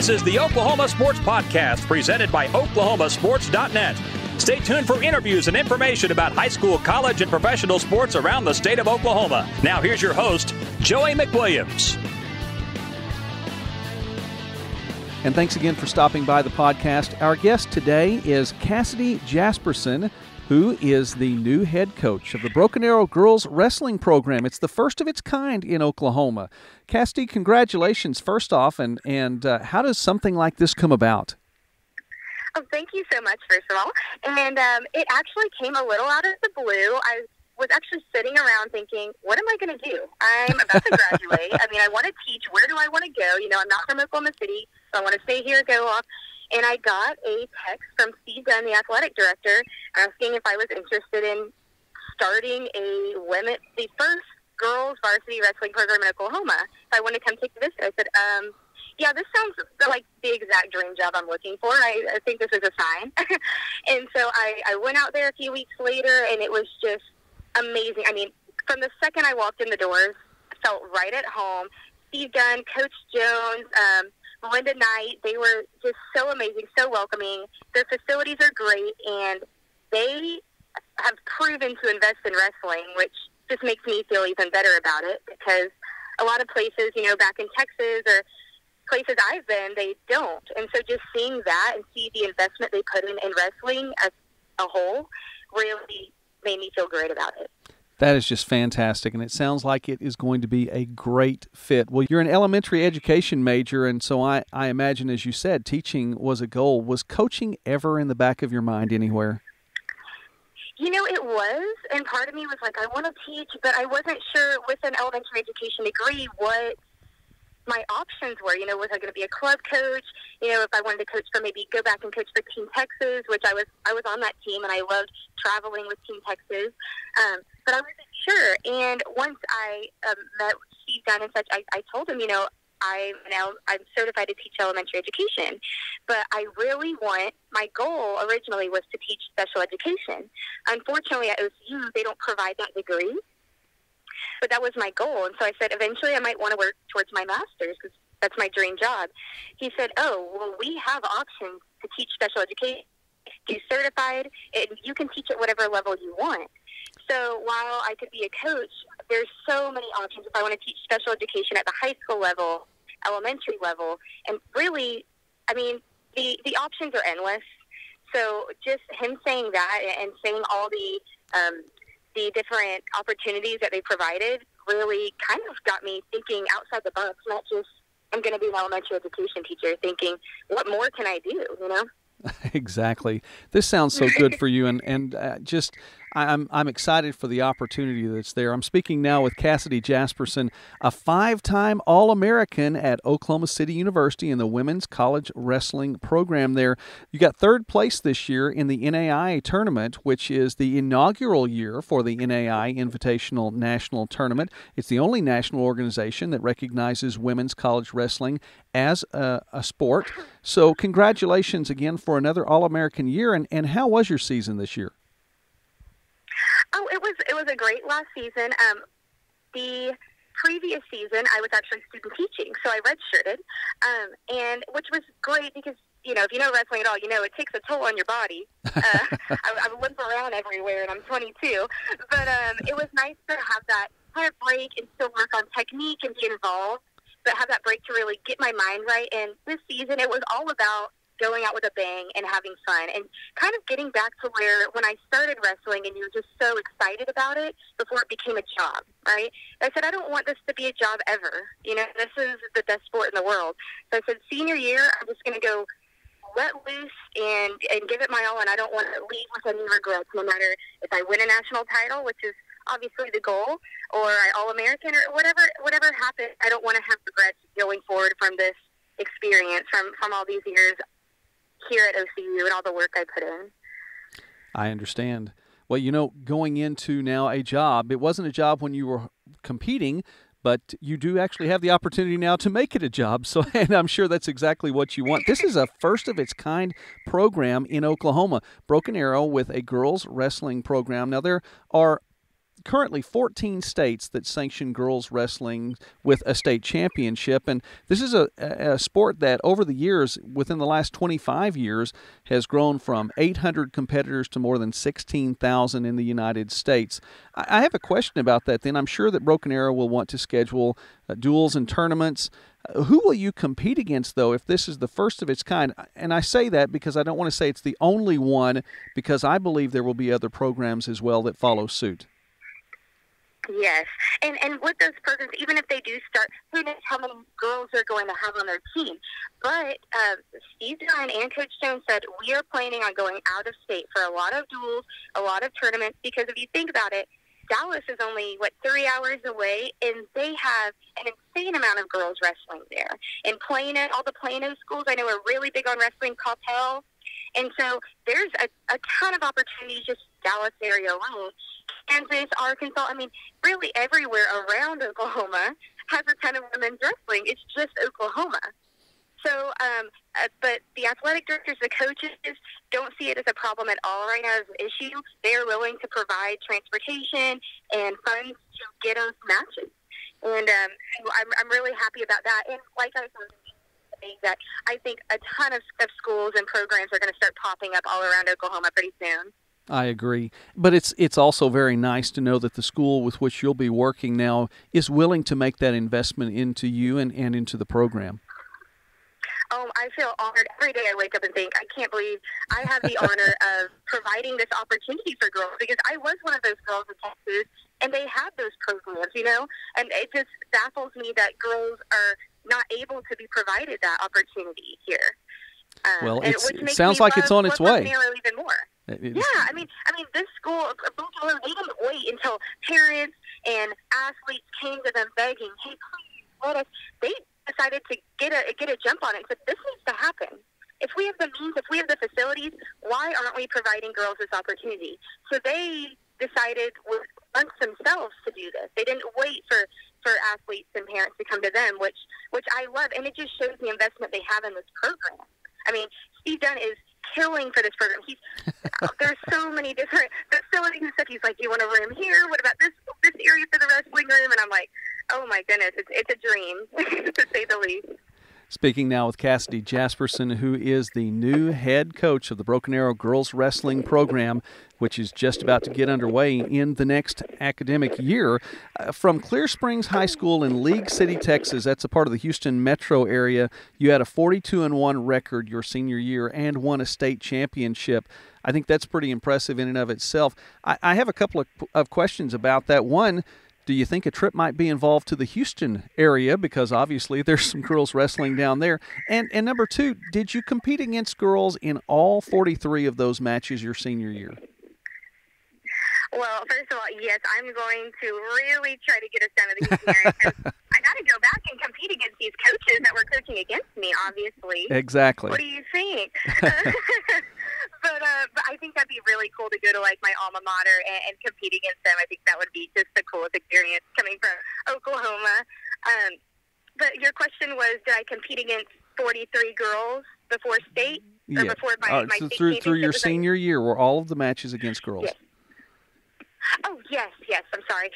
This is the Oklahoma Sports Podcast, presented by OklahomaSports.net. Stay tuned for interviews and information about high school, college, and professional sports around the state of Oklahoma. Now here's your host, Joey McWilliams. And thanks again for stopping by the podcast. Our guest today is Cassidy Jasperson, who is the new head coach of the Broken Arrow Girls Wrestling Program. It's the first of its kind in Oklahoma. Cassidy, congratulations first off, and how does something like this come about? Oh, thank you so much, first of all. And it actually came a little out of the blue. I was actually sitting around thinking, what am I going to do? I'm about to graduate. I mean, I want to teach. Where do I want to go? You know, I'm not from Oklahoma City, so I want to stay here, go off. And I got a text from Steve Dunn, the athletic director, asking if I was interested in starting the first girls varsity wrestling program in Oklahoma. If I want to come take this, I said, yeah, this sounds like the exact dream job I'm looking for. I think this is a sign. And so I went out there a few weeks later, and it was just amazing. I mean, from the second I walked in the doors, I felt right at home. Steve Dunn, Coach Jones, Linda Knight, they were just so amazing, so welcoming. Their facilities are great, and they have proven to invest in wrestling, which just makes me feel even better about it, because a lot of places, you know, back in Texas or places I've been, they don't. And so just seeing that and see the investment they put in wrestling as a whole really made me feel great about it. That is just fantastic, and it sounds like it is going to be a great fit. Well, you're an elementary education major, and so I imagine, as you said, teaching was a goal. Was coaching ever in the back of your mind anywhere? You know, it was, and part of me was like, I want to teach, but I wasn't sure with an elementary education degree what my options were. You know, was I going to be a club coach? You know, if I wanted to coach for, maybe go back and coach for Team Texas, which I was on that team, and I loved traveling with Team Texas. But I wasn't sure. And once I met Steve Dunn and such, I told him, you know, I'm certified to teach elementary education, but I really want, my goal originally was to teach special education. Unfortunately, at OCU, they don't provide that degree. But that was my goal, and so I said, eventually I might want to work towards my master's, because that's my dream job. He said, oh, well, we have options to teach special education. You're certified, and you can teach at whatever level you want. So while I could be a coach, there's so many options if I want to teach special education at the high school level, elementary level, and really, I mean, the options are endless. So just him saying that and saying all the different opportunities that they provided really kind of got me thinking outside the box, not just I'm going to be an elementary education teacher, thinking, what more can I do, you know? Exactly. This sounds so good for you, and just I'm excited for the opportunity that's there. I'm speaking now with Cassidy Jasperson, a five-time All-American at Oklahoma City University in the women's college wrestling program there. You got third place this year in the NAIA tournament, which is the inaugural year for the NAIA Invitational National Tournament. It's the only national organization that recognizes women's college wrestling as a sport. So congratulations again for another All-American year, and how was your season this year? Oh, it was a great last season. The previous season, I was actually student teaching, so I redshirted, and which was great because, you know, if you know wrestling at all, you know it takes a toll on your body. I limp around everywhere, and I'm 22, but it was nice to have that kind of break and still work on technique and be involved, but have that break to really get my mind right. And this season, it was all about going out with a bang and having fun and kind of getting back to where when I started wrestling and you were just so excited about it before it became a job, right? I said, I don't want this to be a job ever. You know, this is the best sport in the world. So I said, senior year, I'm just going to go let loose and give it my all, and I don't want to leave with any regrets, no matter if I win a national title, which is obviously the goal, or I All-American or whatever happens. I don't want to have regrets going forward from this experience, from all these years here at OCU and all the work I put in. I understand. Well, you know, going into now a job, it wasn't a job when you were competing, but you do actually have the opportunity now to make it a job. So, and I'm sure that's exactly what you want. This is a first-of-its-kind program in Oklahoma, Broken Arrow, with a girls wrestling program. Now, there are currently 14 states that sanction girls wrestling with a state championship. And this is a sport that over the years, within the last 25 years, has grown from 800 competitors to more than 16,000 in the United States. I have a question about that then. I'm sure that Broken Arrow will want to schedule duels and tournaments. Who will you compete against, though, if this is the first of its kind? And I say that because I don't want to say it's the only one, because I believe there will be other programs as well that follow suit. Yes, and with those programs, even if they do start, who knows how many girls they're going to have on their team. But Steve Dunn and Coach Stone said, we are planning on going out of state for a lot of duels, a lot of tournaments, because if you think about it, Dallas is only, 3 hours away, and they have an insane amount of girls wrestling there. And Plano, all the Plano schools I know are really big on wrestling, Coppell. And so there's a ton of opportunities just Dallas area alone. Kansas, Arkansas, I mean, really everywhere around Oklahoma has a ton of women's wrestling. It's just Oklahoma. So, but the athletic directors, the coaches don't see it as a problem at all right now as an issue. They're willing to provide transportation and funds to get us matches. And I'm really happy about that. And like I was saying, that I think a ton of schools and programs are going to start popping up all around Oklahoma pretty soon. I agree. But it's also very nice to know that the school with which you'll be working now is willing to make that investment into you and into the program. Oh, I feel honored. Every day I wake up and think, I can't believe I have the honor of providing this opportunity for girls, because I was one of those girls in Texas, and they had those programs, you know? And it just baffles me that girls are not able to be provided that opportunity here. Well, it sounds like it's on its way. Even more. Yeah, I mean, this school, they didn't wait until parents and athletes came to them begging, hey, please, let us. They decided to get a jump on it. But this needs to happen. If we have the means, if we have the facilities, why aren't we providing girls this opportunity? So they decided amongst themselves to do this. They didn't wait for athletes and parents to come to them, which I love, and it just shows the investment they have in this program. I mean, Steve Dunn is killing for this program. There's so many different facilities and stuff. He's like, do you want a room here? What about this area for the wrestling room? And I'm like, oh my goodness, it's a dream, to say the least. Speaking now with Cassidy Jasperson, who is the new head coach of the Broken Arrow Girls Wrestling Program, which is just about to get underway in the next academic year. From Clear Springs High School in League City, Texas, that's a part of the Houston metro area, you had a 42-1 record your senior year and won a state championship. I think that's pretty impressive in and of itself. I have a couple of questions about that. One, do you think a trip might be involved to the Houston area, because obviously there's some girls wrestling down there? And number two, did you compete against girls in all 43 of those matches your senior year? Well, first of all, yes, I'm going to really try to get us down to the Houston area, because I got to go back and compete against these coaches that were coaching against me, obviously. Exactly. What do you think? But I think that'd be really cool to go to, my alma mater and compete against them. I think that would be just the coolest experience coming from Oklahoma. But your question was, did I compete against 43 girls before state? Or yeah. Before my so state through your senior year, were all of the matches against girls? Yes. Oh, yes, I'm sorry.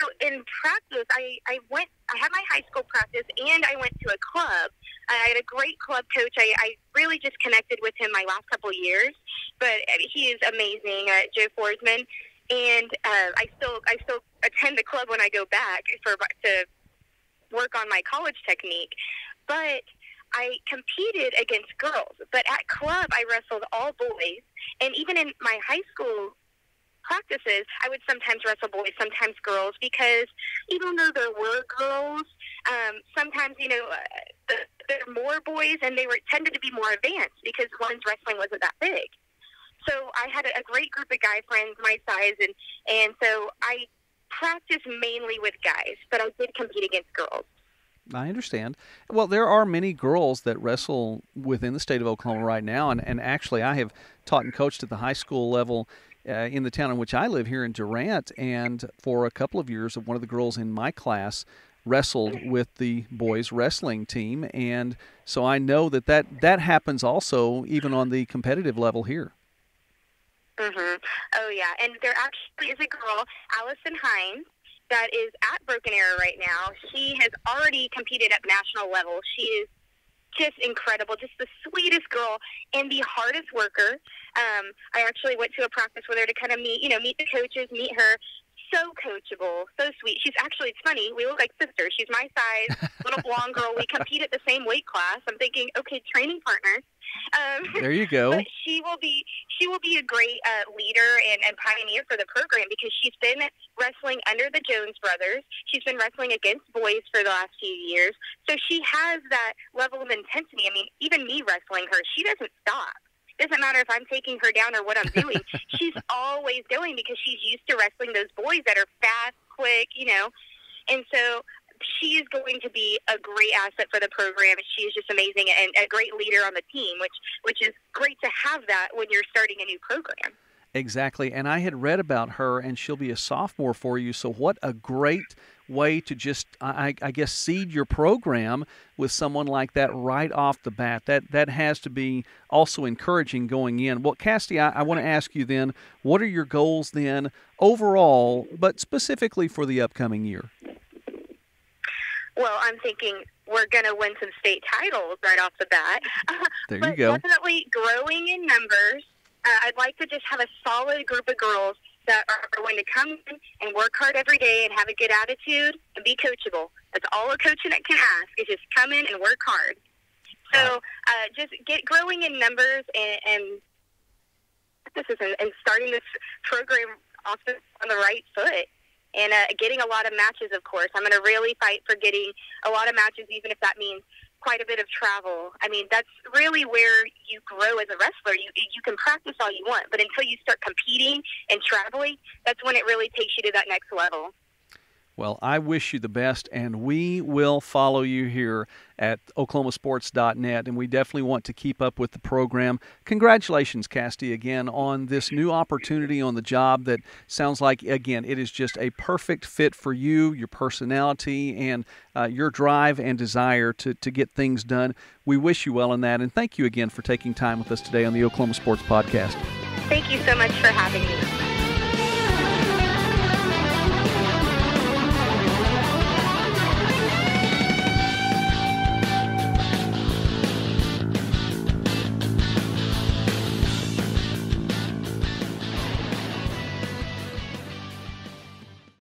So in practice, I had my high school practice, and I went to a club. I had a great club coach. I really just connected with him my last couple of years, but he is amazing, Joe Forsman. And I still attend the club when I go back to work on my college technique. But I competed against girls. But at club, I wrestled all boys, and even in my high school practices, I would sometimes wrestle boys, sometimes girls, because even though there were girls, sometimes, there were more boys, and they tended to be more advanced because women's wrestling wasn't that big. So I had a great group of guy friends my size, and so I practiced mainly with guys, but I did compete against girls. I understand. Well, there are many girls that wrestle within the state of Oklahoma right now, and actually I have taught and coached at the high school level in the town in which I live here in Durant, and for a couple of years, one of the girls in my class wrestled with the boys wrestling team, and so I know that happens also even on the competitive level here. Mm-hmm. Oh, yeah. And there actually is a girl, Allison Hines, that is at Broken Arrow right now. She has already competed at national level. She is just incredible, just the sweetest girl and the hardest worker. I actually went to a practice with her to kind of meet the coaches, meet her. So coachable, so sweet. She's actually, it's funny, we look like sisters. She's my size, little blonde girl. We compete at the same weight class. I'm thinking, okay, training partners. There you go. But she will be a great leader and pioneer for the program, because she's been wrestling under the Jones brothers. She's been wrestling against boys for the last few years. So she has that level of intensity. I mean, even me wrestling her, she doesn't stop. Doesn't matter if I'm taking her down or what I'm doing. She's always going, because she's used to wrestling those boys that are fast, quick, And so she is going to be a great asset for the program. She's just amazing and a great leader on the team, which is great to have that when you're starting a new program. Exactly. And I had read about her, and she'll be a sophomore for you. So what a great way to just, I guess, seed your program with someone like that right off the bat. That has to be also encouraging going in. Well, Cassidy, I want to ask you then, what are your goals then overall, but specifically for the upcoming year? Well, I'm thinking we're going to win some state titles right off the bat. There you go. But definitely growing in numbers. I'd like to just have a solid group of girls that are going to come in and work hard every day and have a good attitude and be coachable. That's all a coach can ask, is just come in and work hard. So just get growing in numbers and starting this program off on the right foot and getting a lot of matches, of course. I'm going to really fight for getting a lot of matches, even if that means quite a bit of travel. I mean, that's really where you grow as a wrestler. You can practice all you want, but until you start competing and traveling, that's when it really takes you to that next level. Well, I wish you the best, and we will follow you here at OklahomaSports.net, and we definitely want to keep up with the program. Congratulations, Cassidy, again, on this new opportunity on the job that sounds like, again, it is just a perfect fit for you, your personality, and your drive and desire to get things done. We wish you well in that, and thank you again for taking time with us today on the Oklahoma Sports Podcast. Thank you so much for having me.